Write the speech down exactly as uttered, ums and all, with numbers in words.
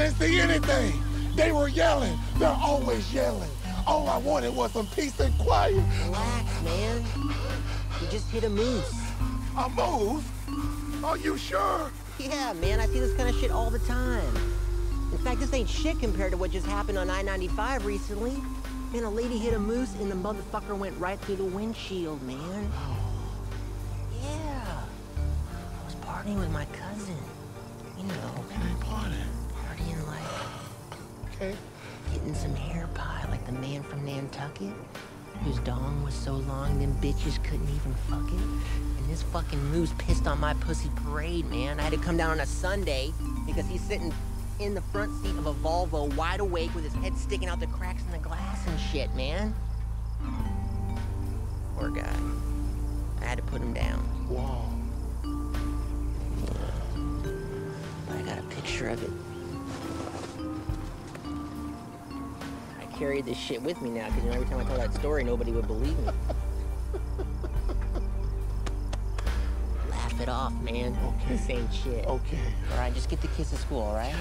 didn't see anything. They were yelling. They're always yelling. All I wanted was some peace and quiet. Relax, man. You just hit a moose. A moose? Are you sure? Yeah, man. I see this kind of shit all the time. In fact, this ain't shit compared to what just happened on I ninety-five recently. Man, a lady hit a moose and the motherfucker went right through the windshield, man. Yeah. I was partying with my cousin. You know. Okay, party. Partying like... Okay. Getting some hair pie like the man from Nantucket, whose dong was so long them bitches couldn't even fuck it. And this fucking moose pissed on my pussy parade, man. I had to come down on a Sunday because he's sitting in the front seat of a Volvo, wide awake, with his head sticking out the cracks in the glass and shit, man. Poor guy. I had to put him down. Whoa. But I got a picture of it. Carried this shit with me now, because you know, every time I tell that story, nobody would believe me. Laugh it off, man. Okay. This ain't shit. Okay. All right, just get the kiss at school, all right?